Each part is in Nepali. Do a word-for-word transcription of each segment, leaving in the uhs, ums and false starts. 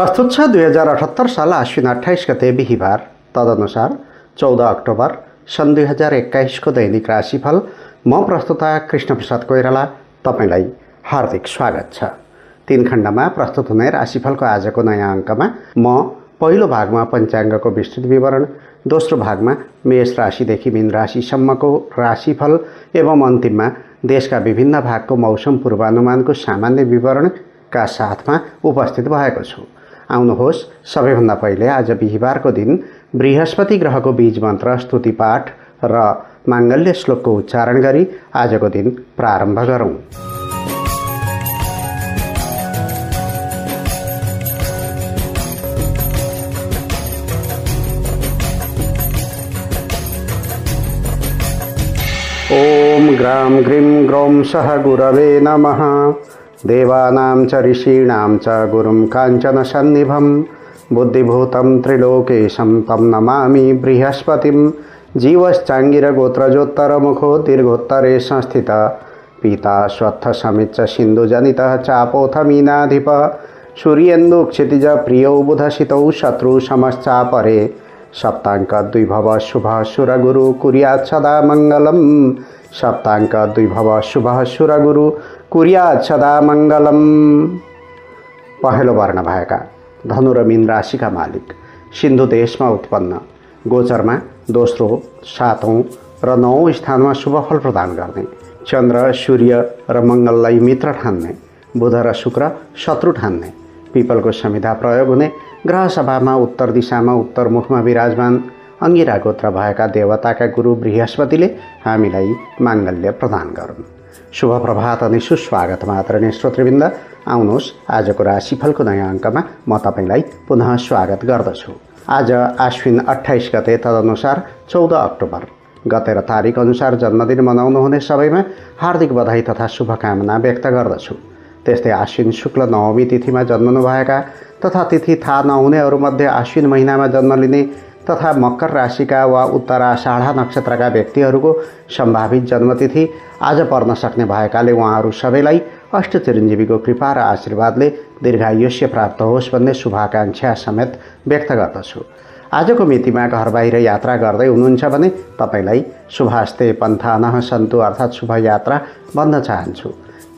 प्रस्तुत छ दुई हजार अठहत्तर साल आश्विन अट्ठाइस गते बिहीबार। तदनुसार चौदह अक्टोबर सन् दुई हजार एक्काईस को दैनिक राशिफल। म प्रस्तुता कृष्ण प्रसाद कोईराला तपाईलाई हार्दिक स्वागत छ। तीन खण्डमा प्रस्तुत हुने राशिफलको आजको नयाँ अङ्कमा म पहिलो भागमा पञ्चाङ्गको विस्तृत विवरण, दोस्रो भागमा मेष राशिदेखि मीन राशिसम्मको राशिफल एवं अन्तिममा देशका विभिन्न भागको मौसम पूर्वानुमानको सामान्य विवरणका साथमा उपस्थित भएको छु। आउनुहोस् सबैभन्दा पहिले आज बिहीबारको दिन बृहस्पति ग्रहको बीज मन्त्र स्तुति पाठ र माङ्गल्य श्लोकको उच्चारण गरी आजको दिन प्रारम्भ गरौँ। ओम ग्राम ग्रीम ग्रौम सह गुरवे नमः। देवानां च ऋषीणां च गुरुं काञ्चन सन्निभं बुद्धिभूतं त्रिलोकेशं तं नमामि बृहस्पतिं। जीवश्चाङ्गिर गोत्रजोत्तर मुखो दीर्घोत्तरे संस्थित पीता स्वत्थ समिच्च सिन्धुजनितः चापोथमीनाधिप। सूर्येन्दु क्षितिज प्रियौ बुधसितौ शत्रुसमश्चापरे सप्ताङ्क द्विभव शुभ सुरगुरु कुर्यात् सदा मङ्गलम्। सप्ताङ्क द्विभव शुभ सुरगुरु कुर्यात् सदा मङ्गलम्। पहिलो वर्ण भएका धनु र मीन राशिका मालिक, सिन्धु देशमा उत्पन्न, गोचरमा दोस्रो, सातौँ र नौँ स्थानमा शुभफल प्रदान गर्ने, चन्द्र सूर्य र मङ्गललाई मित्र ठान्ने, बुध र शुक्र शत्रु ठान्ने, पिपलको समिधा प्रयोग हुने, ग्रहसभामा उत्तर दिशामा उत्तर मुखमा विराजमान अङ्गिरा गोत्र भएका देवताका गुरु बृहस्पतिले हामीलाई माङ्गल्य प्रदान गरून्। शुभ प्रभात अनि सुस्वागत मात्रने श्रोतृवृन्द। आउनुहोस् आजको राशिफलको नयाँ अङ्कमा म तपाईँलाई पुनः स्वागत गर्दछु। आज आश्विन अट्ठाइस गते तदनुसार चौध अक्टोबर। गते र तारिक अनुसार जन्मदिन मनाउनुहुने सबैमा हार्दिक बधाई तथा शुभकामना व्यक्त गर्दछु। त्यस्तै आश्विन शुक्ल नवमी तिथिमा जन्मनुभएका तथा तिथि थाहा नहुनेहरूमध्ये आश्विन महिनामा जन्म लिने तथा मकर राशिका वा उत्तराषाढा नक्षत्रका व्यक्तिहरूको सम्भावित जन्मतिथि आज पर्न सक्ने भएकाले उहाँहरू सबैलाई अष्टचिरञ्जीवीको कृपा र आशीर्वादले दीर्घायुष्य प्राप्त होस् भन्ने शुभाकांक्षा समेत व्यक्त गर्दछु। आजको मितिमा घर बाहिर यात्रा गर्दै हुनुहुन्छ भने तपाईँलाई शुभास्ते पन्थानः सन्तु अर्थात् शुभ यात्रा भन्न चाहन्छु।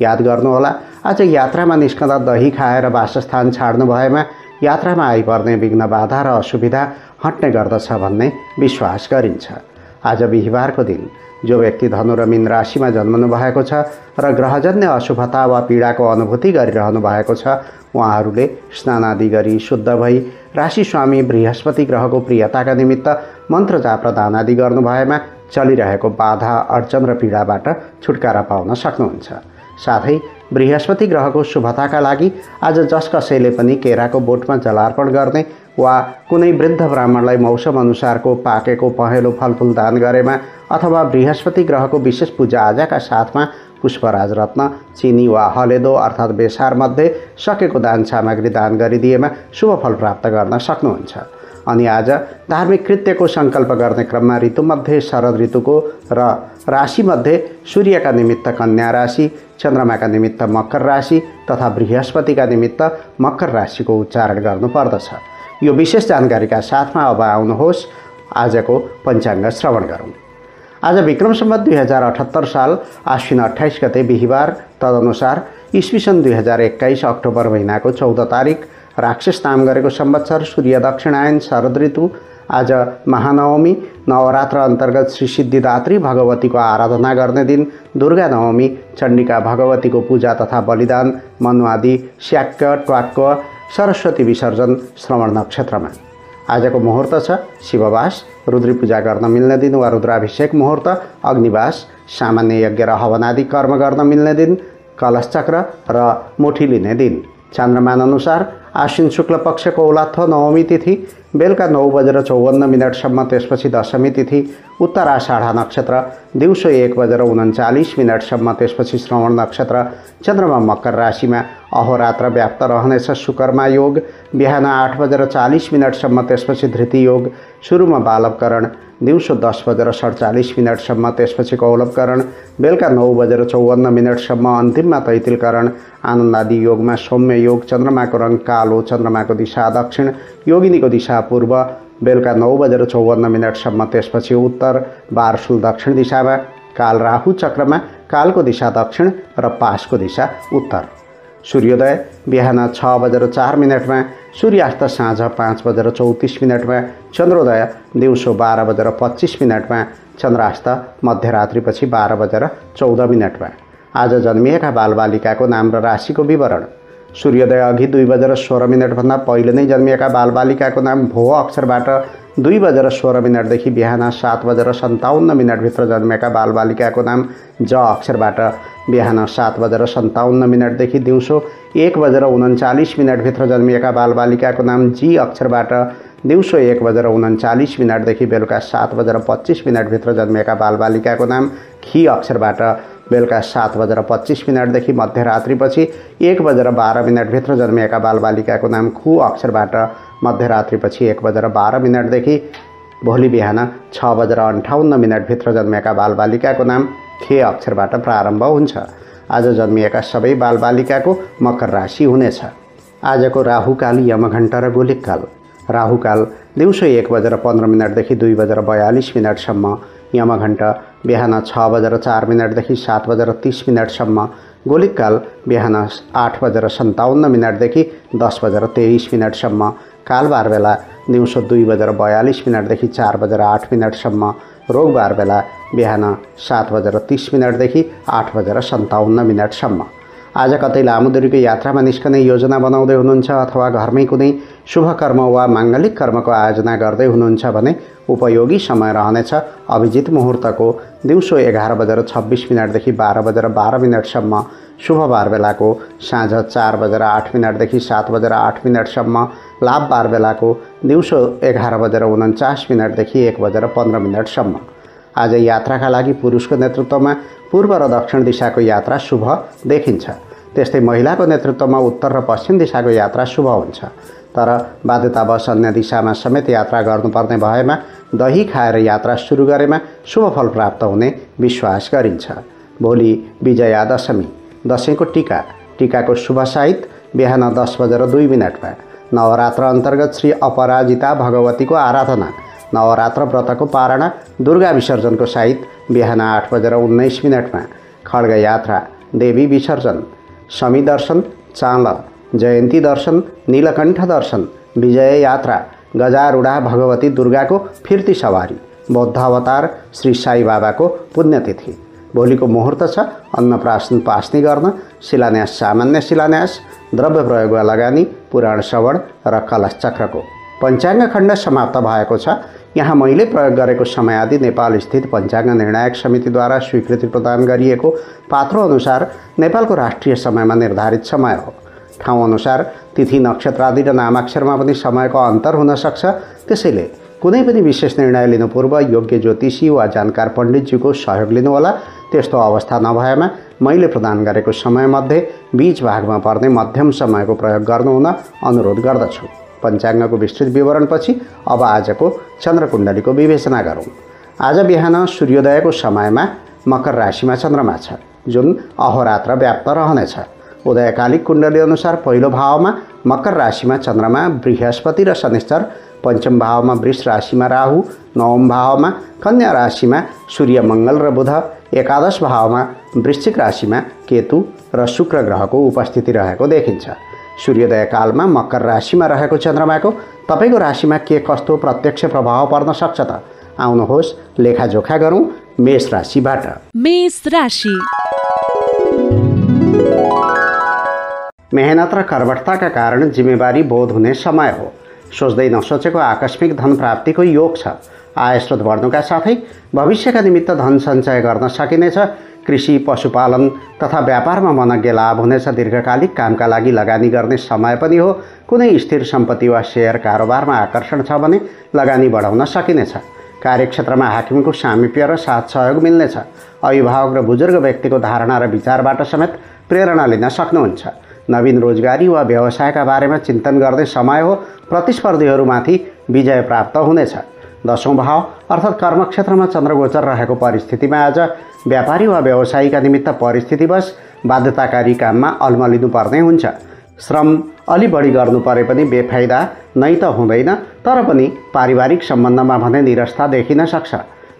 याद गर्नुहोला, आज यात्रामा निस्कँदा दही खाएर वासस्थान छाड्नु भएमा यात्रामा आइपर्ने विघ्न बाधा र असुविधा हट्ने गर्दछ भन्ने विश्वास गरिन्छ। आज बिहीबारको दिन जो व्यक्ति धनु र मीन राशिमा जन्मनु भएको छ र ग्रहजन्य अशुभता वा पीडाको अनुभूति गरिरहनु भएको छ उहाँहरूले स्नानादि गरी शुद्ध भई राशि स्वामी बृहस्पति ग्रहको प्रियताका निमित्त मन्त्र जाप र दानादि गर्नु भएमा चलिरहेको बाधा अडचन र पीडाबाट छुटकारा पाउन सक्नुहुन्छ। साथै बृहस्पति ग्रहको शुभताका लागि आज जस कसैले पनि केराको बोटमा जलार्पण गर्ने वा कुनै वृद्ध ब्राह्मणलाई मौसम अनुसारको पाकेको पहेँलो फलफुल दान गरेमा अथवा बृहस्पति ग्रहको विशेष पूजाआजाका साथमा पुष्पराज रत्न, चिनी वा हलेदो अर्थात् बेसारमध्ये सकेको दान सामग्री दान गरिदिएमा शुभ फल प्राप्त गर्न सक्नुहुन्छ। अनि आज धार्मिक कृत्यको सङ्कल्प गर्ने क्रममा ऋतुमध्ये शरद् ऋतुको र राशिमध्ये सूर्यका निमित्त कन्या राशि, चन्द्रमाका निमित्त मकर राशि तथा बृहस्पतिका निमित्त मकर राशिको उच्चारण गर्नुपर्दछ। यो विशेष जानकारीका साथमा अब आउनुहोस् आजको पञ्चाङ्ग श्रवण गरौँ। आज विक्रम सम्वत दुई हजार अठहत्तर साल आश्विन अट्ठाइस गते बिहीबार। तदनुसार इस्वीसन दुई हजार एक्काइस अक्टोबर महिनाको चौध तारिक। राक्षस नाम गरेको संवत्सर, सूर्य दक्षिणायन, शरद् ऋतु। आज महानवमी, नवरात्र अन्तर्गत श्री सिद्धिदात्री भगवतीको आराधना गर्ने दिन, दुर्गा नवमी, चण्डिका भगवतीको पूजा तथा बलिदान, मनुवादी, स्याक्य, ट्वाक्य, सरस्वती विसर्जन श्रवण नक्षत्रमा। आजको मुहूर्त छ शिववास, रुद्री पूजा गर्न मिल्ने दिन वा रुद्राभिषेक मुहूर्त, अग्निवास, सामान्य यज्ञ र हवनादि कर्म गर्न मिल्ने दिन, कलशचक्र र मुठी लिने दिन। चन्द्रमान अनुसार आश्विन शुक्ल पक्षको औलाथ नवमी तिथि, बेलुका नौ बजेर चौवन्न मिनटसम्म, त्यसपछि दशमी तिथि, उत्तराषाढा नक्षत्र, दिउँसो एक बजेर उन्चालिस मिनटसम्म, त्यसपछि श्रवण नक्षत्र। चन्द्रमा मकर राशिमा अहोरात्र व्याप्त रहनेछ। सुकर्मा योग बिहान आठ बजेर चालिस मिनटसम्म, त्यसपछि धृति योग, सुरुमा बालवकरण, दिउँसो दस बजेर सडचालिस मिनटसम्म, त्यसपछि कौलवकरण, बेलुका नौ बजेर चौवन्न मिनटसम्म, अन्तिममा तैतिलकरण। आनन्दादि योगमा सौम्य योग, चन्द्रमाको रङका कालो, चंद्रमा को दिशा दक्षिण, योगिनी को दिशा पूर्व। बेलुका नौ बजेर चौवन्न मिनटसम्म त्यसपछि उत्तर, बारसुल दक्षिण दिशामा। काल राहु चक्रमा कालको दिशा दक्षिण र पासको दिशा उत्तर। सूर्योदय बिहान छ बजेर चार मिनटमा, सूर्यास्त साँझ पाँच बजेर चौतिस मिनटमा, चन्द्रोदय दिउँसो बाह्र बजेर पच्चिस मिनटमा, चन्द्रास्त मध्यरात्रिपछि बाह्र बजेर चौध मिनटमा। आज जन्मिएका बालबालिकाको नाम र राशिको विवरण। सूर्योदय अघि दुई बजेर सोह्र मिनटभन्दा पहिले नै जन्मिएका बालबालिकाको नाम भो अक्षरबाट दुई बजेर सोह्र मिनटदेखि बिहान सात बजेर सन्ताउन्न मिनटभित्र जन्मिएका बालबालिकाको नाम ज अक्षरबाट बिहान सात बजेर सन्ताउन्न मिनटदेखि दिउँसो एक बजेर उन्चालिस मिनटभित्र जन्मिएका बालबालिकाको नाम जी अक्षरबाट दिउँसो एक बजेर उन्चालिस मिनटदेखि बेलुका सात बजेर पच्चिस मिनटभित्र जन्मिएका बालबालिकाको नाम खी अक्षरबाट बेलुका सात बजेर पच्चिस मिनटदेखि मध्यरात्रिपछि एक बजेर बाह्र मिनटभित्र जन्मिएका बालबालिकाको नाम खु अक्षरबाट मध्यरात्रिपछि एक बजेर बाह्र मिनटदेखि भोलि बिहान छ बजेर अन्ठाउन्न मिनटभित्र जन्मिएका बालबालिकाको नाम खे अक्षरबाट प्रारम्भ हुन्छ। आज जन्मिएका सबै बालबालिकाको मकर राशि हुनेछ। आजको राहुकाल, यमघण्टा र गोलिककाल। राहुकाल दिउँसो एक बजेर पन्ध्र मिनटदेखि दुई बजेर बयालिस मिनटसम्म, यमघण्टा बिहान छ बजेर चार मिनटदेखि सात बजेर तीस मिनटसम्म, गोलिककाल बिहान आठ बजेर सन्ताउन्न मिनटदेखि दस बजेर तेइस मिनटसम्म, कालबार बेला दिउँसो दुई बजेर बयालिस मिनटदेखि चार बजेर आठ मिनटसम्म, रोगबार बेला बिहान सात बजेर तीस मिनटदेखि आठ बजेर सन्ताउन्न मिनटसम्म। आज कतै लामो दूरीको यात्रामा निस्कने योजना बनाउँदै हुनुहुन्छ अथवा घरमै कुनै शुभ कर्म वा माङ्गलिक कर्मको आयोजना गर्दै हुनुहुन्छ भने उपयोगी समय रहनेछ। अभिजित मुहुर्तको दिउँसो एघार बजेर छब्बिस मिनटदेखि बाह्र बजेर बाह्र मिनटसम्म, शुभबार बेलाको साँझ चार बजेर आठ मिनटदेखि सात बजेर आठ मिनटसम्म, लाभबार बेलाको दिउँसो एघार बजेर उन्चास मिनटदेखि एक बजेर पन्ध्र मिनटसम्म। आज यात्राका लागि पुरुषको नेतृत्वमा पूर्व र दक्षिण दिशाको यात्रा शुभ देखिन्छ। त्यस्तै महिलाको नेतृत्वमा उत्तर र पश्चिम दिशाको यात्रा शुभ हुन्छ, तर बाध्यतावश अन्य दिशामा समेत यात्रा गर्नुपर्ने भएमा दही खाएर यात्रा सुरु गरेमा शुभ फल प्राप्त हुने विश्वास गरिन्छ। भोलि विजया दशमी। दशैँको टीका। टीकाको शुभ साइत बिहान दस बजेर दुई मिनटमा। नवरात्र अन्तर्गत श्री अपराजिता भगवतीको आराधना। नवरात्र व्रतको पारणा दुर्गा विसर्जनको साइत बिहान आठ बजेर उन्नाइस मिनटमा। खड्ग यात्रा, देवी विसर्जन, शमी दर्शन, चाँल, जयन्ती दर्शन, नीलकण्ठ दर्शन, विजय यात्रा, गजारूढा भगवती दुर्गाको फिर्ती सवारी, बौद्ध अवतार, श्री साई बाबाको पुण्यतिथि। भोलिको मुहूर्त छ अन्नप्राशन पास्नी गर्न, शिलान्यास सामान्य शिलान्यास, द्रव्य प्रयोग वा लगानी, पुराण श्रवण र कलश चक्रको। पञ्चाङ्ग खण्ड समाप्त भएको छ। यहाँ मैले प्रयोग गरेको समय आदि नेपाल स्थित पञ्चाङ्ग निर्णायक समितिद्वारा स्वीकृति प्रदान गरिएको पात्रो अनुसार नेपालको राष्ट्रिय समयमा निर्धारित समय हो। ठाउँ अनुसार तिथि, नक्षत्र आदि र नामाक्षरमा पनि समयको अन्तर हुन सक्छ। त्यसैले कुनै पनि विशेष निर्णय लिनु पूर्व योग्य ज्योतिषी वा जानकार पण्डितज्यूको सहयोग लिनुहोला। त्यस्तो अवस्था नभएमा मैले प्रदान गरेको समयमध्ये बीच भागमा पर्ने मध्यम समयको प्रयोग गर्नुहुन अनुरोध गर्दछु। पञ्चाङ्गको विस्तृत विवरणपछि अब आजको चन्द्रकुण्डलीको विवेचना गरौँ। आज बिहान सूर्योदयको समयमा मकर राशिमा चन्द्रमा छ, जुन अहोरात्र व्याप्त रहनेछ। उदयकालिक कुण्डली अनुसार पहिलो भावमा मकर राशिमा चन्द्रमा, बृहस्पति र शनिश्चर, पञ्चम भावमा वृष राशिमा राहु, नवम भावमा कन्या राशिमा सूर्य, मंगल र बुध, एकादश भावमा वृश्चिक राशिमा केतु र शुक्र ग्रहको उपस्थिति रहेको देखिन्छ। सूर्योदय कालमा मकर राशिमा रहेको चन्द्रमाको तपाईको राशिमा के कस्तो प्रत्यक्ष प्रभाव पर्न सक्छ त आउनुहोस् लेखाजोखा गरौँ। मेष राशिबाट। मेष राशि। मेहनत र कर्मठताका कारण जिम्मेवारी बोध हुने समय हो। सोच्दै नसोचेको आकस्मिक धन प्राप्तिको योग छ। आय स्रोत बढ्नुका साथै भविष्यका निमित्त धन सञ्चय गर्न सकिनेछ। कृषि, पशुपालन तथा व्यापारमा मनज्ञ लाभ हुनेछ। दीर्घकालिक कामका लागि लगानी गर्ने समय पनि हो। कुनै स्थिर सम्पत्ति वा सेयर कारोबारमा आकर्षण छ भने लगानी बढाउन सकिनेछ। कार्यक्षेत्रमा हाकिमको सामिप्य र साथ सहयोग मिल्नेछ। अभिभावक र बुजुर्ग व्यक्तिको धारणा र विचारबाट समेत प्रेरणा लिन सक्नुहुन्छ। नवीन रोजगारी वा व्यवसायका बारेमा चिन्तन गर्ने समय हो। प्रतिस्पर्धीहरूमाथि विजय प्राप्त हुनेछ। दशौँ भाव अर्थात् कर्मक्षेत्रमा चन्द्रगोचर रहेको परिस्थितिमा आज व्यापारी वा व्यवसायीका निमित्त परिस्थितिवश बाध्यताकारी काममा अल्मलिनुपर्ने हुन्छ। श्रम, अलि बढी गर्नु परे पनि बेफाइदा नै त हुँदैन। तर पनि पारिवारिक सम्बन्धमा भने निरस्ता देखिन सक्छ।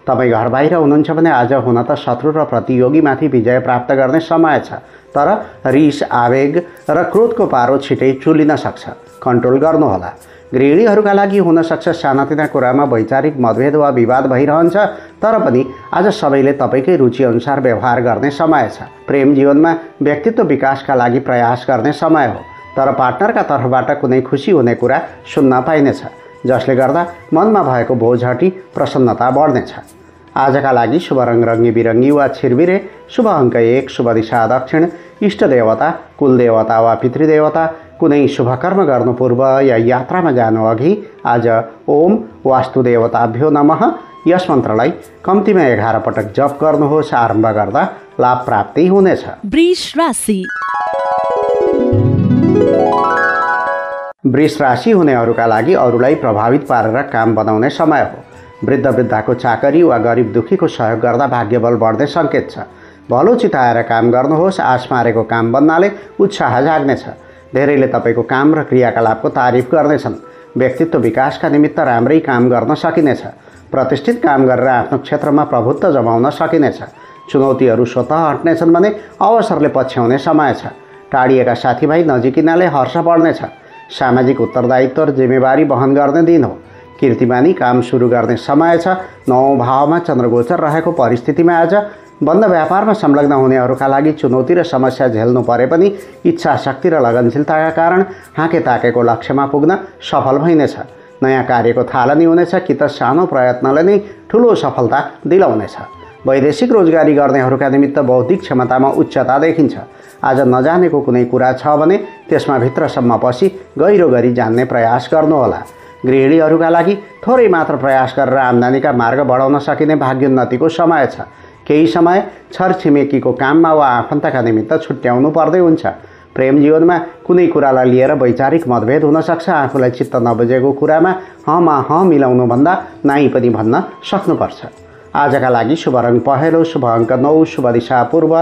तपाई घर बाहिर हुनुहुन्छ भने आज हुन त शत्रु र प्रतियोगीमाथि विजय प्राप्त गर्ने समय छ, तर रिस, आवेग र क्रोधको पारो छिटै चुलिन सक्छ। कन्ट्रोल गर्नुहोला। गृहिणीहरूका लागि हुन सक्छ सानातिना कुरामा वैचारिक मतभेद वा विवाद भइरहन्छ, तर पनि आज सबैले तपाईकै रुचि अनुसार व्यवहार गर्ने समय छ। प्रेम जीवनमा व्यक्तित्व विकासका लागि प्रयास गर्ने समय हो, तर पार्टनरका तर्फबाट कुनै खुसी हुने कुरा सुन्न पाइनेछ, जसले गर्दा मनमा भएको बोझ हटी प्रसन्नता बढ्नेछ। आजका लागि शुभ रङ रङ्गी बिरङ्गी वा छिरबिरे, शुभ अङ्क एक, शुभ दिशा दक्षिण। इष्टदेवता, कुलदेवता वा पितृदेवता। कुनै शुभ कर्म गर्नु पूर्व या यात्रामा जानु अघि आज ओम वास्तुदेवताभ्यो नमः यस मन्त्रलाई कम्तीमा एघार पटक जप गर्नुहोस्। आरम्भ गर्दा लाभ प्राप्ति हुनेछ। वृष राशि। वृष राशि हुनेहरूका लागि अरूलाई प्रभावित पारेर काम बनाउने समय हो। वृद्ध वृद्धाको चाकरी वा गरिब दुखीको सहयोग गर्दा भाग्यबल बढ्ने सङ्केत छ। भलो चिताएर काम गर्नुहोस्। आसमारेको काम बन्नाले उत्साह जाग्नेछ। धेरैले तपाईँको काम र क्रियाकलापको तारिफ गर्नेछन्। व्यक्तित्व विकासका निमित्त राम्रै काम गर्न सकिनेछ। प्रतिष्ठित काम गरेर आफ्नो क्षेत्रमा प्रभुत्व जमाउन सकिनेछ। चुनौतीहरू स्वतः हट्नेछन् भने अवसरले पछ्याउने समय छ। टाढिएका साथीभाइ नजिकिनाले हर्ष बढ्नेछ। सामाजिक उत्तरदायित्व र जिम्मेवारी वहन गर्ने दिन हो। कीर्तिमानी काम सुरु गर्ने समय छ। नवौं भावमा चन्द्रगोचर रहेको परिस्थितिमा आज बन्द व्यापारमा संलग्न हुनेहरूका लागि चुनौती र समस्या झेल्नु परे पनि इच्छा शक्ति र लगनशीलताका कारण हाँके ताकेको लक्ष्यमा पुग्न सफल भइनेछ। नयाँ कार्यको थालनी हुनेछ कि त सानो प्रयत्नले नै ठुलो सफलता दिलाउनेछ। वैदेशिक रोजगारी गर्नेहरूका निमित्त बौद्धिक क्षमतामा उच्चता देखिन्छ। आज नजानेको कुनै कुरा छ भने त्यसमा भित्रसम्म पसी गहिरो गरी जान्ने प्रयास गर्नुहोला। गृहिणीहरूका लागि थोरै मात्र प्रयास गरेर आम्दानीका मार्ग बढाउन सकिने भाग्योन्नतिको समय छ। केही समय छरछिमेकीको काममा वा आफन्तका निमित्त छुट्याउनु पर्दै हुन्छ। प्रेम जीवनमा कुनै कुरालाई लिएर वैचारिक मतभेद हुन सक्छ। आफूलाई चित्त नबुझेको कुरामा हमा ह मिलाउनुभन्दा नाइ पनि भन्न सक्नुपर्छ। आजका लागि शुभ रङ पहेँलो, शुभ अङ्क नौ, शुभ दिशा पूर्व।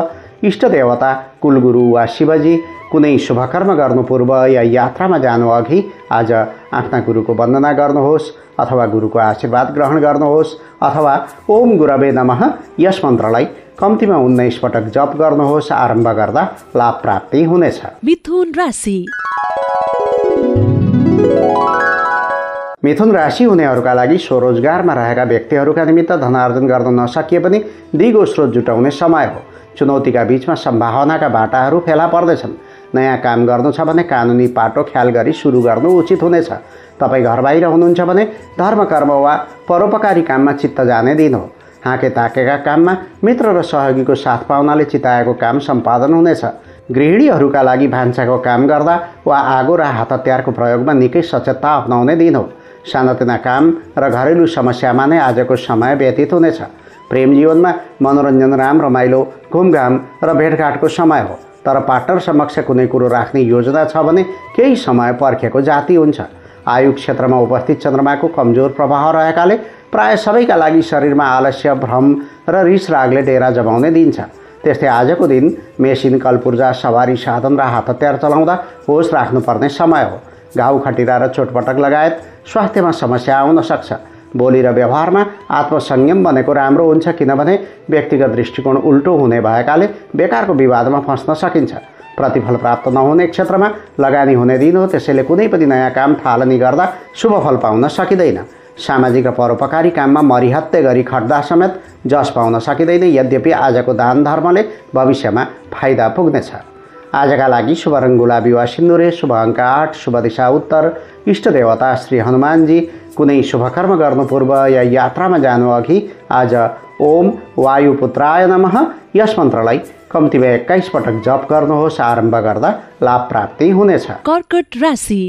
इष्टदेवता, कुलगुरु वा शिवजी। कुनै शुभकर्म गर्नु पूर्व या यात्रामा जानु अघि आज आफ्ना गुरुको वन्दना गर्नुहोस् अथवा गुरुको आशीर्वाद ग्रहण गर्नुहोस् अथवा ओम गुरवे नमः यस मन्त्रलाई कम्तीमा उन्नाइस पटक जप गर्नुहोस्। आरम्भ गर्दा लाभ प्राप्ति हुनेछ। मिथुन राशि। मिथुन राशि हुनेहरूका लागि स्वरोजगारमा रहेका व्यक्तिहरूका निमित्त धनार्जन गर्न नसकिए पनि दिगो स्रोत जुटाउने समय हो। चुनौतीका बीचमा सम्भावनाका बाटाहरू फेला पर्दैछन्। नयाँ काम गर्नु छ भने कानुनी पाटो ख्याल गरी सुरु गर्नु उचित हुनेछ। तपाईँ घर बाहिर हुनुहुन्छ भने धर्म कर्म वा परोपकारी काममा चित्त जाने दिन हो। हाँके ताकेका काममा मित्र र सहयोगीको साथ पाउनाले चिताएको काम सम्पादन हुनेछ। गृहिणीहरूका लागि भान्साको काम गर्दा वा आगो र हात हतियारको प्रयोगमा निकै सचेतता अपनाउने दिन हो। सानातिना काम र घरेलु समस्यामा नै आजको समय व्यतीत हुनेछ। प्रेम जीवनमा मनोरञ्जन, राम रमाइलो, घुमघाम र भेटघाटको समय हो, तर पार्टनर समक्ष कुनै कुरो राख्ने योजना छ भने केही समय पर्खेको जाति हुन्छ। आयु क्षेत्रमा उपस्थित चन्द्रमाको कमजोर प्रभाव रहेकाले प्राय सबैका लागि शरीरमा आलस्य, भ्रम र रिस रागले डेरा जमाउने दिन छ। त्यस्तै आजको दिन मेसिन, कलपुर्जा, सवारी साधन र हात हतियार चलाउँदा होस राख्नुपर्ने समय हो। घाउ खटिरा र चोटपटक लगायत स्वास्थ्यमा समस्या आउन सक्छ। बोली र व्यवहारमा आत्मसंयम बनेको राम्रो हुन्छ, किनभने व्यक्तिगत दृष्टिकोण उल्टो हुने भएकाले बेकारको विवादमा फस्न सकिन्छ। प्रतिफल प्राप्त नहुने क्षेत्रमा लगानी हुने दिन हो, त्यसैले कुनै पनि नयाँ काम थालनी गर्दा शुभ फल पाउन सकिँदैन। सामाजिक र परोपकारी काममा मरिहत्ते गरी खट्दा समेत जस पाउन सकिँदैन। यद्यपि आजको दान धर्मले भविष्यमा फाइदा पुग्नेछ। आजका लागि शुभ रङ गुलाबी वा सिन्दुरे, शुभ अङ्क आठ, शुभ दिशा उत्तर। इष्टदेवता श्री हनुमानजी। कुनै शुभकर्म गर्नु पूर्व या यात्रामा जानु अघि आज ओम वायुपुत्राय नमः यस मन्त्रलाई कम्तीमा एक्काइस पटक जप गर्नुहोस्। आरम्भ गर्दा लाभ प्राप्ति हुनेछ। कर्कट राशि।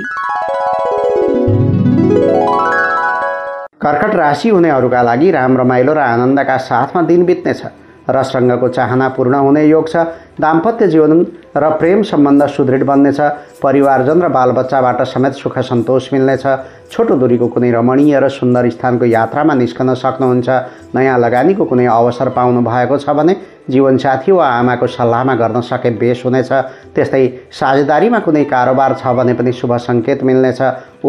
कर्कट राशि हुनेहरूका लागि राम रमाइलो र आनन्दका साथमा दिन बित्नेछ। रसरङ्गको चाहना पूर्ण हुने योग छ। दाम्पत्य जीवन र प्रेम सम्बन्ध सुदृढ बन्नेछ। परिवारजन र बालबच्चाबाट समेत सुख सन्तोष मिल्नेछ। छोटो दूरीको कुनै रमणीय र सुन्दर स्थानको यात्रामा निस्कन सक्नुहुन्छ। नयाँ लगानीको कुनै अवसर पाउनु भएको छ भने जीवनसाथी वा आमाको सल्लाहमा गर्न सके बेस हुनेछ। त्यस्तै साझेदारीमा कुनै कारोबार छ भने पनि शुभ सङ्केत मिल्नेछ।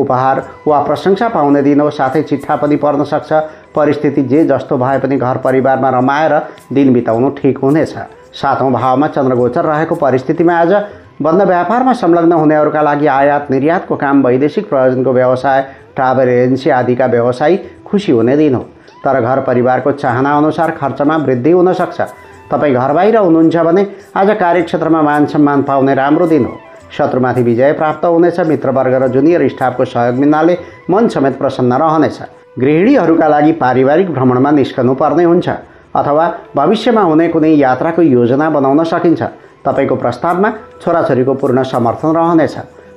उपहार वा प्रशंसा पाउने दिन हो, साथै चिट्ठा पनि पर्न सक्छ। परिस्थिति जे जस्तो भए पनि घर परिवारमा रमाएर दिन बिताउनु ठिक हुनेछ। सातौं भावमा चन्द्रगोचर रहेको परिस्थितिमा आज बन्द व्यापारमा संलग्न हुनेहरूका लागि आयात निर्यातको काम, वैदेशिक प्रयोजनको व्यवसाय, ट्राभल एजेन्सी आदिका व्यवसायी खुसी हुने दिन हो। तर घर परिवारको चाहना अनुसार खर्चमा वृद्धि हुन सक्छ। तपाईँ घर बाहिर हुनुहुन्छ भने आज कार्यक्षेत्रमा मान सम्मान पाउने राम्रो दिन हो। शत्रुमाथि विजय प्राप्त हुनेछ। मित्रवर्ग र जुनियर स्टाफको सहयोग मिल्नाले मन समेत प्रसन्न रहनेछ। गृहिणीहरूका लागि पारिवारिक भ्रमणमा निस्कनु पर्ने हुन्छ अथवा भविष्यमा हुने कुनै यात्राको योजना बनाउन सकिन्छ। तपाईको प्रस्तावमा छोराछोरीको पूर्ण समर्थन रहनेछ।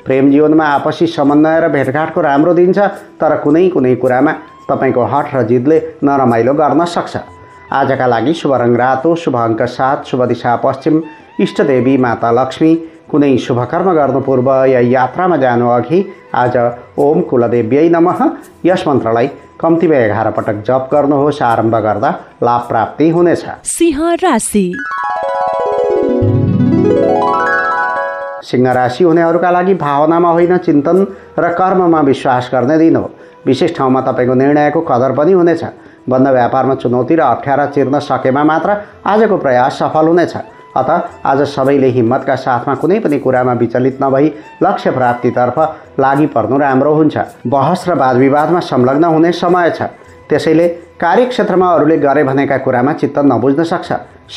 प्रेम जीवनमा आपसी समन्वय र भेटघाटको राम्रो दिन छ, तर कुनै कुनै कुरामा तपाईको हठ र जिद्ले नरमाइलो गर्न सक्छ। आजका लागि शुभ रङ रातो, शुभ अङ्क सात, शुभ दिशा पश्चिम। इष्टदेवी माता लक्ष्मी। कुनै शुभकर्म गर्नु पूर्व या यात्रामा जानु अघि आज ओम कुलदेव्यै नमः यस मन्त्रलाई कम्तीमा एघार पटक जप गर्नुहोस्। आरम्भ गर्दा लाभ प्राप्ति हुनेछ। सिंह राशि। सिंह राशि हुनेहरूका लागि भावनामा होइन, चिन्तन र कर्ममा विश्वास गर्ने दिन हो। विशेष ठाउँमा तपाईँको निर्णयको कदर पनि हुनेछ। बन्द व्यापारमा चुनौती र अप्ठ्यारा चिर्न सकेमा मात्र आजको प्रयास सफल हुनेछ। अतः आज सबैले हिम्मतका साथमा कुनै पनि कुरामा विचलित नभई लक्ष्य प्राप्तितर्फ लागि पर्नु राम्रो हुन्छ। बहस र वादविवादमा संलग्न हुने समय छ, त्यसैले कार्यक्षेत्रमा अरूले गरे भनेका कुरामा चित्त नबुझ्न सक्छ।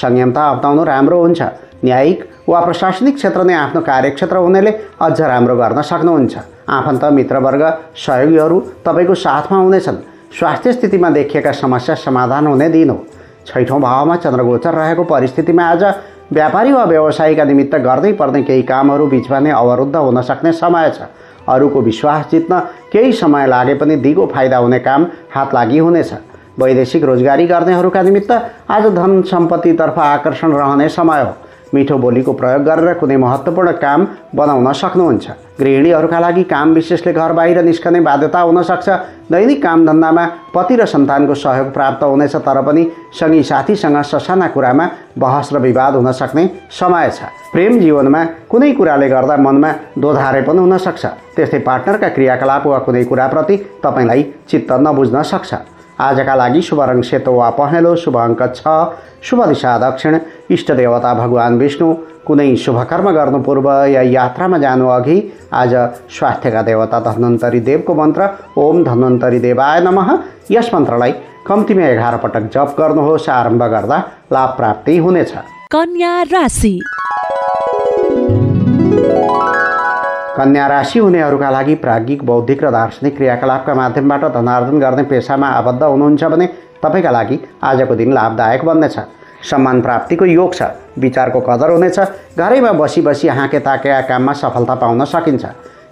संयमता अप्नाउनु राम्रो हुन्छ। न्यायिक वा प्रशासनिक क्षेत्र नै आफ्नो कार्यक्षेत्र हुनेले अझ राम्रो गर्न सक्नुहुन्छ। आफन्त, मित्रवर्ग, सहयोगीहरू तपाईँको साथमा हुनेछन्। स्वास्थ्य स्थितिमा देखिएका समस्या समाधान हुने दिन हो। छैठौँ भावमा चन्द्रगोचर रहेको परिस्थितिमा आज व्यापारी वा व्यवसायीका निमित्त गर्दै पर्ने केही कामहरू बिचमा नै अवरुद्ध हुन सक्ने समय छ। अरूको विश्वास जित्न केही समय लागे पनि दिगो फाइदा हुने काम हात लागि हुनेछ। वैदेशिक रोजगारी गर्नेहरूका निमित्त आज धन सम्पत्तितर्फ आकर्षण रहने समय हो। मिठो बोलीको प्रयोग गरेर कुनै महत्त्वपूर्ण काम बनाउन सक्नुहुन्छ। गृहिणीहरूका लागि काम विशेषले घर बाहिर निस्कने बाध्यता हुनसक्छ। दैनिक कामधन्दामा पति र सन्तानको सहयोग प्राप्त हुनेछ, तर पनि सँगै साथीसँग ससाना कुरामा बहस र विवाद हुन सक्ने समय छ। प्रेम जीवनमा कुनै कुराले गर्दा मनमा दोधारेपन हुनसक्छ। त्यस्तै पार्टनरका क्रियाकलाप वा कुनै कुराप्रति तपाईँलाई चित्त नबुझ्न सक्छ। आजका लागि शुभ रङ सेतो वा पहेँलो, शुभ अङ्क छ, शुभ दिशा दक्षिण। इष्टदेवता भगवान विष्णु। कुनै शुभकर्म गर्नु पूर्व या यात्रामा जानु अघि आज स्वास्थ्यका देवता धन्वन्तरी देवको मन्त्र ओम धन्वन्तरी देवाय नमः यस मन्त्रलाई कम्तीमा एघार पटक जप गर्नुहोस्। आरम्भ गर्दा लाभ प्राप्ति हुनेछ। कन्या राशि। कन्या राशि हुनेहरूका लागि प्राज्ञिक, बौद्धिक र दार्शनिक क्रियाकलापका माध्यमबाट धनार्जन गर्ने पेसामा आबद्ध हुनुहुन्छ भने तपाईँका लागि आजको दिन लाभदायक बन्नेछ। सम्मान प्राप्तिको योग छ। विचारको कदर हुनेछ। घरैमा बसी बसी हाँके ताकेका काममा सफलता पाउन सकिन्छ।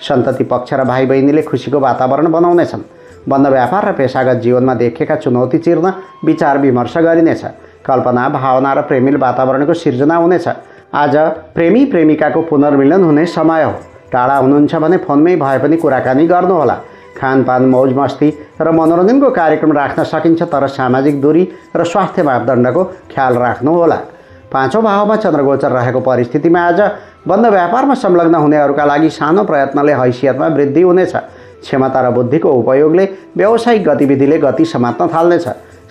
सन्तति पक्ष र भाइ बहिनीले खुसीको वातावरण बनाउनेछन्। बन्द व्यापार र पेसागत जीवनमा देखिएका चुनौती चिर्न विचार विमर्श गरिनेछ। कल्पना, भावना र प्रेमिल वातावरणको सिर्जना हुनेछ। आज प्रेमी प्रेमिकाको पुनर्मिलन हुने समय हो। टाढा हुनुहुन्छ भने फोनमै भए पनि कुराकानी गर्नुहोला। खानपान, मौज मस्ती र मनोरञ्जनको कार्यक्रम राख्न सकिन्छ, तर सामाजिक दूरी र स्वास्थ्य मापदण्डको ख्याल राख्नुहोला। पाँचौँ भावमा चन्द्रगोचर रहेको परिस्थितिमा आज बन्द व्यापारमा संलग्न हुनेहरूका लागि सानो प्रयत्नले हैसियतमा वृद्धि हुनेछ। क्षमता र बुद्धिको उपयोगले व्यावसायिक गतिविधिले गति समात्न थाल्नेछ।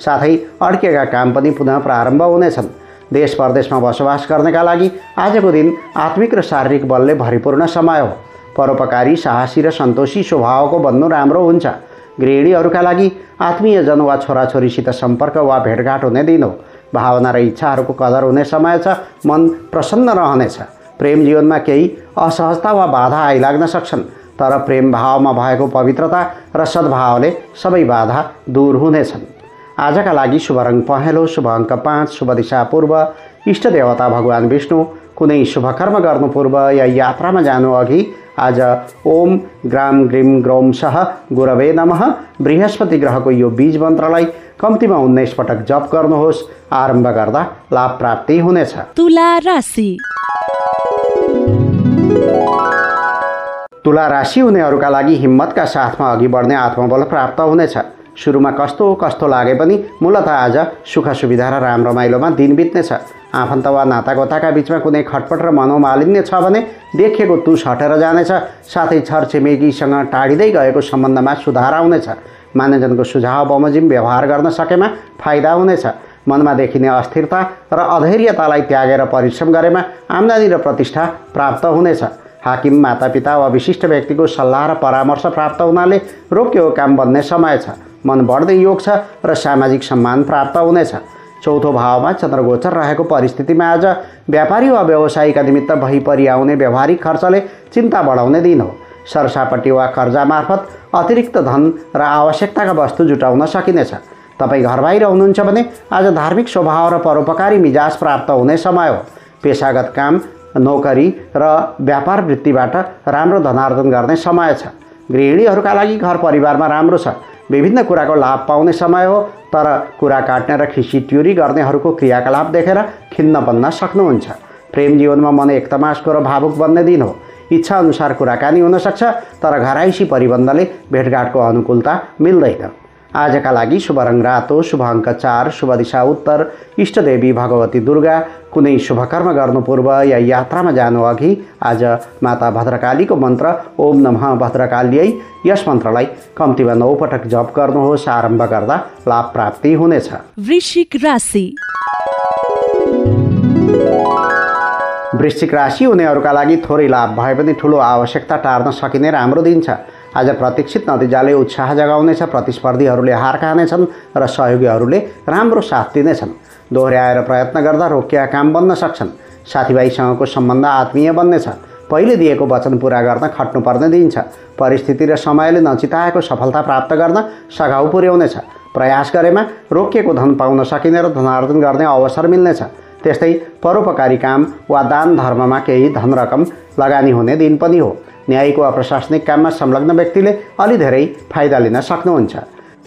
साथै अड्केका काम पनि पुनः प्रारम्भ हुनेछन्। देश परदेशमा बसोबास गर्नेका लागि आजको दिन आत्मिक र शारीरिक बलले भरिपूर्ण समय हो। परोपकारी, साहसी र सन्तोषी स्वभावको बन्नु राम्रो हुन्छ। गृहिणीहरूका लागि आत्मीयजन वा छोराछोरीसित सम्पर्क वा भेटघाट हुने दिन हो। भावना र इच्छाहरूको कदर हुने समय छ। मन प्रसन्न रहनेछ। प्रेम जीवनमा केही असहजता वा बाधा आइलाग्न सक्छन्, तर प्रेम भावमा भएको पवित्रता र सद्भावले सबै बाधा दूर हुनेछन्। आजका लागि शुभ रङ पहेँलो, शुभ अङ्क पाँच, शुभ दिशा पूर्व। इष्टदेवता भगवान विष्णु। कुनै शुभकर्म गर्नु पूर्व या यात्रामा जानु अघि आज ओम ग्राम ग्रीम ग्रौम सह गुरवे नमः बृहस्पति ग्रहको यो बीज मन्त्रलाई कम्तीमा उन्नाइस पटक जप गर्नुहोस्। आरम्भ गर्दा लाभ प्राप्ति हुनेछ। तुला राशि। तुला राशि हुनेहरूका लागि हिम्मतका साथमा अघि बढ्ने आत्मबल प्राप्त हुनेछ। सुरुमा कस्तो कस्तो लागे पनि मूलतः आज सुख सुविधा र राम रमाइलोमा दिन बित्नेछ। आफन्त वा नातागोताका बीचमा कुनै खटपट र मनोमालिन्य छ भने देखिएको तुस हटेर जानेछ। साथै छरछिमेकीसँग टाढिँदै गएको सम्बन्धमा सुधार आउनेछ। मान्यजनको सुझाव बमोजिम व्यवहार गर्न सकेमा फाइदा हुनेछ। मनमा देखिने अस्थिरता र अधैर्यतालाई त्यागेर परिश्रम गरेमा आम्दानी र प्रतिष्ठा प्राप्त हुनेछ। हाकिम, मातापिता वा विशिष्ट व्यक्तिको सल्लाह र परामर्श प्राप्त हुनाले रोकिएको काम बन्ने समय छ। मन बढ्दै योग छ र सामाजिक सम्मान प्राप्त हुनेछ। चौथो भावमा चन्द्रगोचर रहेको परिस्थितिमा आज व्यापारी वा व्यवसायीका निमित्त भइपरि आउने व्यावहारिक खर्चले चिन्ता बढाउने दिन हो। सरसापट्टि वा कर्जा मार्फत अतिरिक्त धन र आवश्यकताका वस्तु जुटाउन सकिनेछ। तपाईँ घर बाहिर हुनुहुन्छ भने आज धार्मिक स्वभाव र परोपकारी मिजाज प्राप्त हुने समय हो। पेसागत काम, नोकरी र व्यापार वृत्तिबाट राम्रो धनार्जन गर्ने समय छ। गृहिणीहरूका लागि घर परिवारमा राम्रो छ। विभिन्न कुराको लाभ पाउने समय हो, तर कुरा काट्ने र खिसिट्युरी गर्नेहरूको क्रियाकलाप देखेर खिन्न बन्न सक्नुहुन्छ। प्रेम जीवनमा मन एकतमासको र भावुक बन्ने दिन हो। इच्छा अनुसार कुराकानी हुनसक्छ, तर घराइसी परिबन्धले भेटघाटको अनुकूलता मिल्दैन। आजका लागि शुभ रङ रातो, शुभ अङ्क चार, शुभ दिशा उत्तर। इष्टदेवी भगवती दुर्गा। कुनै शुभकर्म गर्नु पूर्व या यात्रामा जानु अघि आज माता भद्रकालीको मन्त्र ओम नमः भद्रकाल्यै, यस मन्त्रलाई कम्तीमा नौ पटक जप गर्नुहोस्। आरम्भ गर्दा लाभ प्राप्ति हुनेछ। वृश्चिक राशि। वृश्चिक राशि हुनेहरूका लागि थोरै लाभ भए पनि ठुलो आवश्यकता टार्न सकिने राम्रो दिन छ। आज प्रतीक्षित नतिजाले उत्साह जगाउनेछ। प्रतिस्पर्धीहरूले हार खानेछन् र सहयोगीहरूले राम्रो साथ दिनेछन्। दोहोऱ्याएर प्रयत्न गर्दा रोकिएका काम बन्न सक्छन्। साथीभाइसँगको सम्बन्ध आत्मीय बन्नेछ। पहिले दिएको वचन पुरा गर्न खट्नुपर्ने दिन छ। परिस्थिति र समयले नचिताएको सफलता प्राप्त गर्न सघाउ पुर्याउनेछ। प्रयास गरेमा रोकिएको धन पाउन सकिने र धनार्जन गर्ने अवसर मिल्नेछ। त्यस्तै परोपकारी काम वा दान धर्ममा केही धन रकम लगानी हुने दिन पनि हो। न्यायिक वा प्रशासनिक काममा संलग्न व्यक्तिले अलि धेरै फाइदा लिन सक्नुहुन्छ।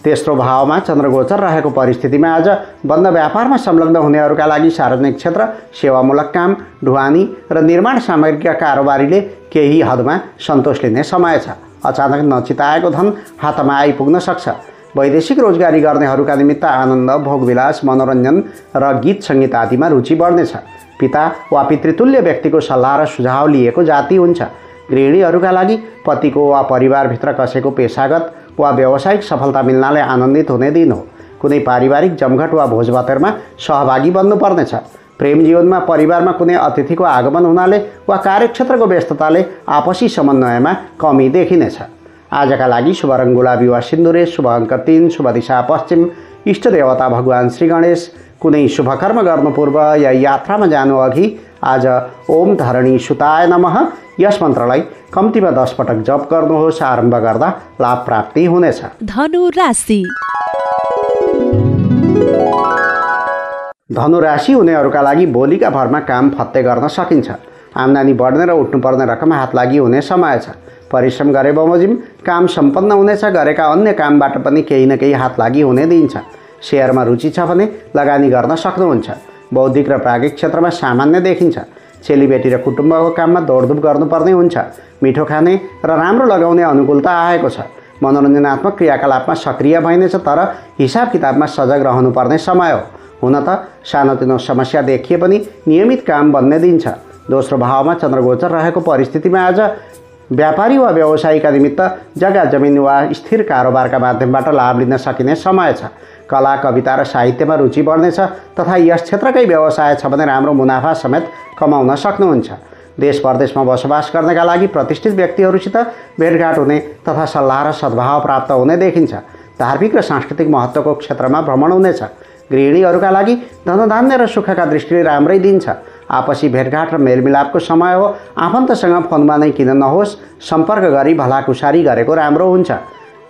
तेस्रो भावमा चन्द्रगोचर रहेको परिस्थितिमा आज बन्द व्यापारमा संलग्न हुनेहरूका लागि सार्वजनिक क्षेत्र, सेवामूलक काम, ढुवानी र निर्माण सामग्रीका कारोबारीले केही हदमा सन्तोष लिने समय छ। अचानक नचिताएको धन हातमा आइपुग्न सक्छ। वैदेशिक रोजगारी गर्नेहरूका निमित्त आनन्द, भोगविलास, मनोरञ्जन र गीत सङ्गीत आदिमा रुचि बढ्नेछ। पिता वा पितृतुल्य व्यक्तिको सल्लाह र सुझाव लिएको जाति हुन्छ। गृहिणीहरूका लागि पतिको वा परिवारभित्र कसैको पेसागत वा व्यावसायिक सफलता मिल्नाले आनन्दित हुने दिन हो। कुनै पारिवारिक जमघट वा भोजभातमा सहभागी बन्नुपर्नेछ। प्रेम जीवनमा परिवारमा कुनै अतिथिको आगमन हुनाले वा कार्यक्षेत्रको व्यस्तताले आपसी समन्वयमा कमी देखिनेछ। आजका लागि शुभ रङ गुलाबी वा सिन्दुरे, शुभ अङ्क तीन, शुभ दिशा पश्चिम। इष्टदेवता भगवान श्री गणेश। कुनै शुभकर्म गर्नु पूर्व या यात्रामा जानु अघि आज ओम धरणी सुताय नमः, यस मन्त्रलाई कम्तीमा दस पटक जप गर्नुहोस्। आरम्भ गर्दा लाभ प्राप्ति हुनेछ। धनु राशि। धनु राशि हुनेहरूका लागि भोलिका भरमा काम फत्ते गर्न सकिन्छ। आम्दानी बढ्ने र उठ्नुपर्ने रकम हात लागि हुने समय छ। परिश्रम गरे बमोजिम काम सम्पन्न हुनेछ। गरेका अन्य कामबाट पनि केही न केही हात लागि हुने दिन छ। सेयरमा रुचि छ भने लगानी गर्न सक्नुहुन्छ। बौद्धिक र प्राज्ञिक क्षेत्रमा सामान्य देखिन्छ। चेलीबेटी र कुटुम्बको काममा दौडधुप गर्नुपर्ने हुन्छ। मिठो खाने र राम्रो लगाउने अनुकूलता आएको छ। मनोरञ्जनात्मक क्रियाकलापमा सक्रिय भइनेछ, तर हिसाब किताबमा सजग रहनुपर्ने समय हो। हुन त सानोतिनो समस्या देखिए पनि नियमित काम बन्ने दिन छ। दोस्रो भावमा चन्द्रगोचर रहेको परिस्थितिमा आज व्यापारी वा व्यवसायीका निमित्त जग्गा, जमिन वा स्थिर कारोबारका माध्यमबाट लाभ लिन सकिने समय छ। कला, कविता र साहित्यमा रुचि बढ्नेछ तथा यस क्षेत्रकै व्यवसाय छ भने राम्रो मुनाफा समेत कमाउन सक्नुहुन्छ। देश परदेशमा बसोबास गर्नका लागि प्रतिष्ठित व्यक्तिहरूसित भेटघाट हुने तथा सल्लाह र सद्भाव प्राप्त हुने देखिन्छ। धार्मिक र सांस्कृतिक महत्त्वको क्षेत्रमा भ्रमण हुनेछ। गृहिणीहरूका लागि धनधान्य र सुखका दृष्टिले राम्रै दिन छ। आपसी भेटघाट र मेलमिलापको समय हो। आफन्तसँग फोनमा नै किन नहोस्, सम्पर्क गरी भलाकुसारी गरेको राम्रो हुन्छ।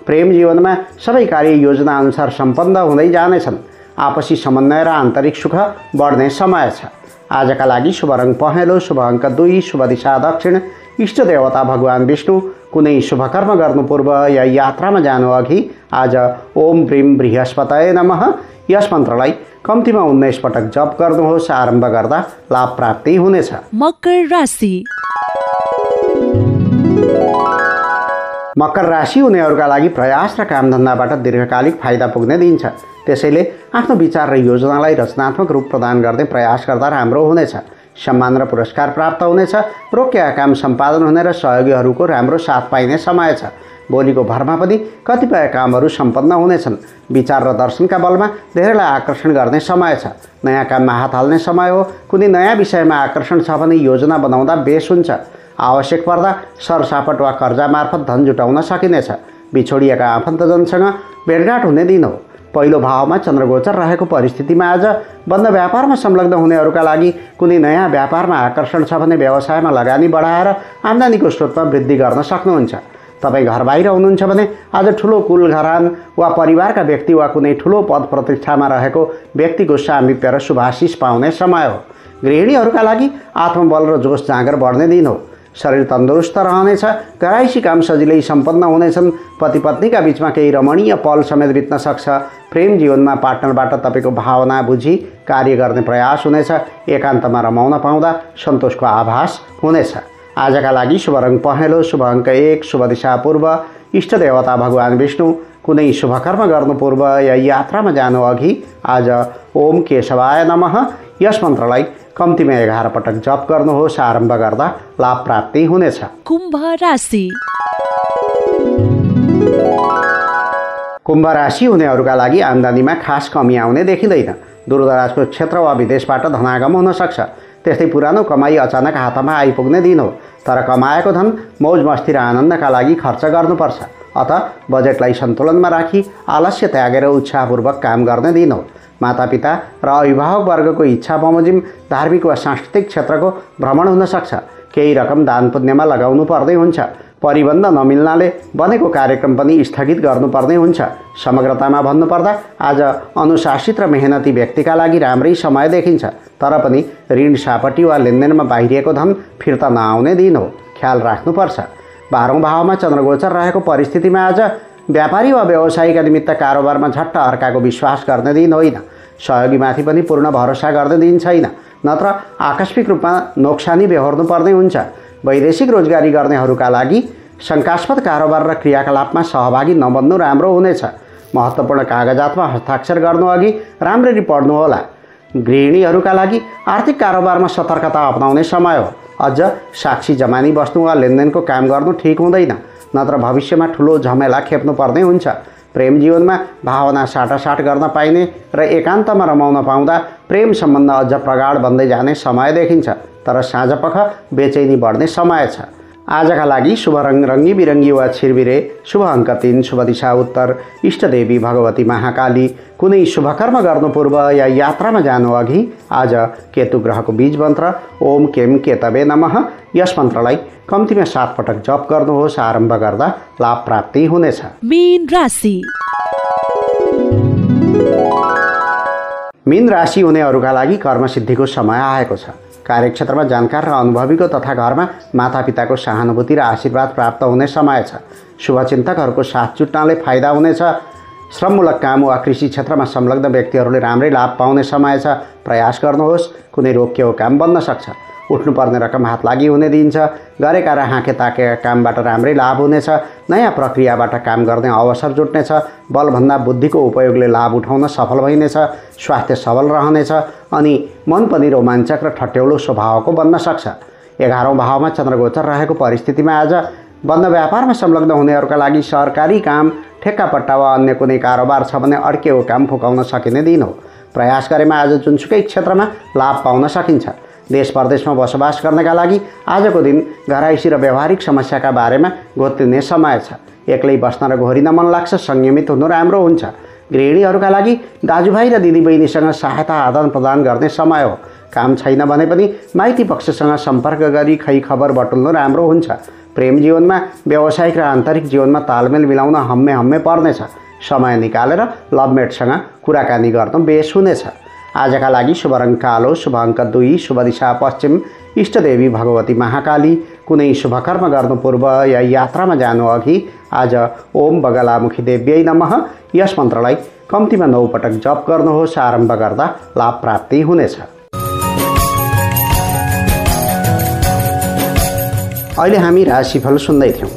प्रेम जीवनमा सबै कार्य योजना अनुसार सम्पन्न हुँदै जानेछन्। आपसी समन्वय र आन्तरिक सुख बढ्ने समय छ। आजका लागि शुभ रङ पहेँलो, शुभ अङ्क दुई, शुभ दिशा दक्षिण। इष्टदेवता भगवान विष्णु। कुनै शुभकर्म गर्नुपूर्व या यात्रामा जानु अघि आज ओम ब्रीम बृहस्पतये नमः यस मन्त्रलाई कम्तीमा उन्नाइस पटक जप गर्नुहोस्। आरम्भ गर्दा लाभ प्राप्ति हुनेछ। मकर राशि। मकर राशि उनीहरूका लागि प्रयास र कामधन्दाबाट दीर्घकालिक फाइदा पुग्ने दिन छ। त्यसैले आफ्नो विचार र योजनालाई रचनात्मक रूप प्रदान गर्दै प्रयास गर्दा राम्रो हुनेछ। सम्मान र पुरस्कार प्राप्त हुनेछ। रोकिएका काम सम्पादन हुने र सहयोगीहरूको राम्रो साथ पाइने समय छ। बोलीको भरमा पनि कतिपय कामहरू सम्पन्न हुनेछन्। विचार र दर्शनका बलमा धेरैलाई आकर्षण गर्ने समय छ। नयाँ काममा हात हाल्ने समय हो। कुनै नयाँ विषयमा आकर्षण छ भने योजना बनाउँदा बेस हुन्छ। आवश्यक पर्दा सरसापट वा कर्जा मार्फत धन जुटाउन सकिनेछ। बिछोडिएका आफन्तजनसँग भेटघाट हुने दिन हो। पहिलो भावमा चन्द्रगोचर रहेको परिस्थितिमा आज बन्द व्यापारमा संलग्न हुनेहरूका लागि कुनै नयाँ व्यापारमा आकर्षण छ भने व्यवसायमा लगानी बढाएर आम्दानीको स्रोतमा वृद्धि गर्न सक्नुहुन्छ। तपाईँ घर बाहिर हुनुहुन्छ भने आज ठुलो कुल घरान वा परिवारका व्यक्ति वा कुनै ठुलो पद प्रतिष्ठामा रहेको व्यक्तिको सामिप्य र शुभाशिष पाउने समय हो। गृहिणीहरूका लागि आत्मबल र जोश जाँगर बढ्ने दिन हो। शरीर तन्दुरुस्त रहनेछ। घराइसी काम सजिलै सम्पन्न हुनेछन्। पति पत्नीका बीचमा केही रमणीय पल समेत बित्न सक्छ। प्रेम जीवनमा पार्टनरबाट तपाईँको भावना बुझी कार्य गर्ने प्रयास हुनेछ। एकान्तमा रमाउन पाउँदा सन्तोषको आभास हुनेछ। आजका लागि शुभ रङ पहेँलो, शुभ अङ्क एक, शुभ दिशा पूर्व, इष्ट देवता भगवान विष्णु। कुनै शुभकर्म गर्नु पूर्व या यात्रामा जानु अघि आज ओम केशवाय नमः यस मन्त्रलाई कम्तीमा एघार पटक जप गर्नुहोस्। आरम्भ गर्दा लाभ प्राप्ति हुनेछ। कुम्भ राशि। कुम्भ राशि हुनेहरूका लागि आम्दानीमा खास कमी आउने देखिँदैन। दूरदराजको क्षेत्र वा विदेशबाट धनागम हुन सक्छ। त्यस्तै पुरानो कमाई अचानक हातमा आइपुग्ने दिन हो। तर कमाएको धन मौज मस्ती र आनन्दका लागि खर्च गर्नुपर्छ। अतः बजेटलाई सन्तुलनमा राखी आलस्य त्यागेर उत्साहपूर्वक काम गर्ने दिन हो। मातापिता र अभिभावक वर्गको इच्छा बमोजिम धार्मिक वा सांस्कृतिक क्षेत्रको भ्रमण हुन सक्छ। केही रकम दान पुण्यमा लगाउनु पर्दै हुन्छ। परिबन्ध नमिल्नाले बनेको कार्यक्रम पनि स्थगित गर्नुपर्ने हुन्छ। समग्रतामा भन्नुपर्दा आज अनुशासित र मेहनती व्यक्तिका लागि राम्रै समय देखिन्छ। तर पनि ऋण सापटी वा लेनदेनमा बाहिरिएको धन फिर्ता नआउने दिन हो। ख्याल राख्नुपर्छ। बाह्रौँ भावमा चन्द्रगोचर रहेको परिस्थितिमा आज व्यापारी वा व्यवसायीका निमित्त कारोबारमा झट्ट अर्काको विश्वास गर्ने दिन होइन। सहयोगीमाथि पनि पूर्ण भरोसा गर्ने दिन छैन, नत्र आकस्मिक रूपमा नोक्सानी बेहोर्नुपर्ने हुन्छ। वैदेशिक रोजगारी गर्नेहरूका लागि शङ्कास्पद कारोबार र क्रियाकलापमा सहभागी नबन्नु राम्रो हुनेछ। महत्त्वपूर्ण कागजातमा हस्ताक्षर गर्नु अघि राम्ररी पढ्नुहोला। गृहिणीहरूका लागि आर्थिक कारोबारमा सतर्कता अप्नाउने समय हो। अझ साक्षी जमानी बस्नु वा लेनदेनको काम गर्नु ठिक हुँदैन, नत्र भविष्यमा ठुलो झमेला खेप्नुपर्ने हुन्छ। प्रेम जीवनमा भावना साटासाट गर्न पाइने र एकान्तमा रमाउन पाउँदा प्रेम सम्बन्ध अझ प्रगाढ बन्दै जाने समय देखिन्छ। तर साँझपख बेचैनी बढ्ने समय छ। आजका लागि शुभ रङ रङ्गी बिरङ्गी वा छिरबिरे, शुभ अङ्क तीन, शुभ दिशा उत्तर, इष्टदेवी भगवती महाकाली। कुनै शुभकर्म गर्नु पूर्व या यात्रामा जानु अघि आज केतु ग्रहको बीज मन्त्र ओम केम केतवे नमः यस मन्त्रलाई कम्तीमा सात पटक जप गर्नुहोस्। आरम्भ गर्दा लाभ प्राप्ति हुनेछ। मीन राशि। मीन राशि हुनेहरूका लागि कर्मसिद्धिको समय आएको छ। कार्यक्षेत्रमा जानकार र अनुभवीको तथा घरमा मातापिताको सहानुभूति र आशीर्वाद प्राप्त हुने समय छ। शुभचिन्तकहरूको साथ जुट्नाले फाइदा हुनेछ। श्रममूलक काम वा कृषि क्षेत्रमा संलग्न व्यक्तिहरूले राम्रै लाभ पाउने समय छ। प्रयास गर्नुहोस्। कुनै रोकिएको काम बन्न सक्छ। उठ्नुपर्ने रकम हात लागि हुने दिन छ। गरेका र हाँके ताकेका कामबाट राम्रै लाभ हुनेछ। नयाँ प्रक्रियाबाट काम गर्ने अवसर जुट्नेछ। बलभन्दा बुद्धिको उपयोगले लाभ उठाउन सफल भइनेछ। स्वास्थ्य सबल रहनेछ अनि मन पनि रोमाञ्चक र ठट्यौलो स्वभावको बन्न सक्छ। एघारौँ भावमा चन्द्रगोचर रहेको परिस्थितिमा आज बन्द व्यापारमा संलग्न हुनेहरूका लागि सरकारी काम, ठेक्कापट्टा वा अन्य कुनै कारोबार छ भने अड्केको काम फुकाउन सकिने दिन हो। प्रयास गरेमा आज जुनसुकै क्षेत्रमा लाभ पाउन सकिन्छ। देश प्रदेशमा बसोबास गर्नका लागि आजको दिन घराइसी र व्यावहारिक समस्याका बारेमा घोत्रिने समय छ। एक्लै बस्न र घोरिन मन लाग्छ। संयमित हुनु राम्रो हुन्छ। गृहिणीहरूका लागि दाजुभाइ र दिदीबहिनीसँग सहायता आदान प्रदान गर्ने समय हो। काम छैन भने पनि माइती पक्षसँग सम्पर्क गरी खै खबर बटुल्नु राम्रो हुन्छ। प्रेम जीवनमा, व्यावसायिक र आन्तरिक जीवनमा तालमेल मिलाउन हम्मे हम्मे पर्नेछ। समय निकालेर लभमेटसँग कुराकानी गर्नु बेस हुनेछ। आजका लागि शुभ रङ कालो, शुभ अङ्क दुई, शुभ दिशा पश्चिम। इष्टदेवी भगवती महाकाली। कुनै शुभ कर्म गर्नु पूर्व या यात्रामा जानु अघि आज ओम बगलामुखी देव्यै नमः यस मन्त्रलाई कम्तीमा नौ पटक जप गर्नुहोस्। आरम्भ गर्दा लाभ प्राप्ति हुनेछ। अहिले हामी राशिफल सुन्दै थियौं।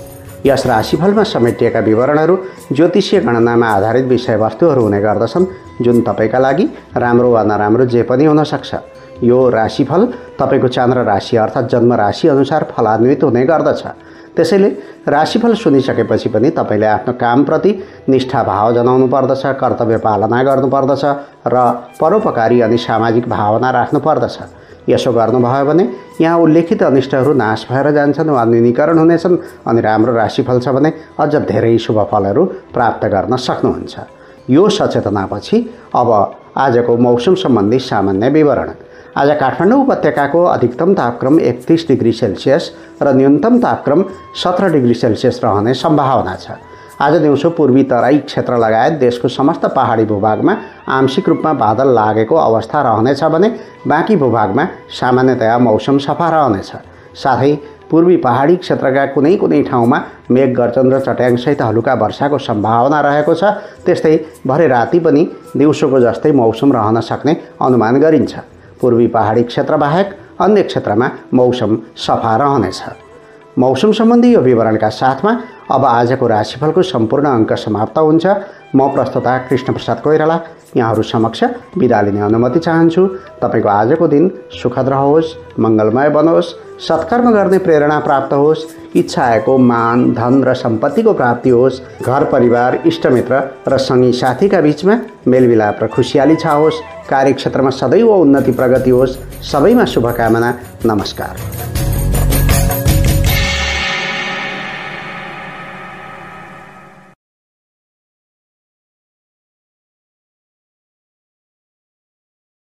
यस राशिफलमा समेटिएका विवरणहरू ज्योतिषीय गणनामा आधारित विषयवस्तुहरू हुने गर्दछन्, जुन तपाईका लागि राम्रो वा नराम्रो जे पनि हुन सक्छ। यो राशिफल तपाईको चन्द्र राशि अर्थात् जन्म राशि अनुसार फलान्वित हुने गर्दछ। त्यसैले राशिफल सुनिसकेपछि पनि तपाईले आफ्नो कामप्रति निष्ठा भाव जनाउनु पर्दछ, कर्तव्य पालना गर्नुपर्दछ र परोपकारी अनि सामाजिक भावना राख्नु पर्दछ। यसो गर्नुभयो भने यहाँ उल्लेखित अनिष्टहरू नाश भएर जान्छन् वा न्यूनीकरण हुनेछन् अनि राम्रो राशिफल छ भने अझ धेरै शुभ फलहरू प्राप्त गर्न सक्नुहुन्छ। यो सचेतनापछि अब आजको मौसम सम्बन्धी सामान्य विवरण। आज काठमाडौँ उपत्यकाको अधिकतम तापक्रम एकतीस डिग्री सेल्सियस र न्यूनतम तापक्रम सत्रह डिग्री सेल्सियस रहने सम्भावना छ। आज दिउँसो पूर्वी तराई क्षेत्र लगायत देशको समस्त पहाडी भूभागमा आंशिक रूपमा बादल लागेको अवस्था रहनेछ भने बाँकी भूभागमा सामान्यतया मौसम सफा रहनेछ। साथै पूर्वी पहाडी क्षेत्रका कुनै कुनै ठाउँमा मेघगर्जन र चट्याङसहित हल्का वर्षाको सम्भावना रहेको छ। त्यस्तै भरे राति पनि दिउँसोको जस्तै मौसम रहन सक्ने अनुमान गरिन्छ। पूर्वी पहाडी क्षेत्रबाहेक अन्य क्षेत्रमा मौसम सफा रहनेछ। मौसम सम्बन्धी यो विवरणका साथमा अब आजको राशिफलको सम्पूर्ण अङ्क समाप्त हुन्छ। म प्रस्तोता कृष्ण प्रसाद कोईराला यहाँहरू समक्ष बिदा लिने अनुमति चाहन्छु। तपाईको आजको दिन सुखद रहोस्, मङ्गलमय बनोस्, सत्कर्म गर्ने प्रेरणा प्राप्त होस्, इच्छा आएको मान धन र सम्पत्तिको प्राप्ति होस्, घर परिवार इष्टमित्र र सँगी साथीका बीचमा मेलमिलाप र खुसियाली छाओस्, कार्यक्षेत्रमा सदैव उन्नति प्रगति होस्। सबैमा शुभकामना। नमस्कार।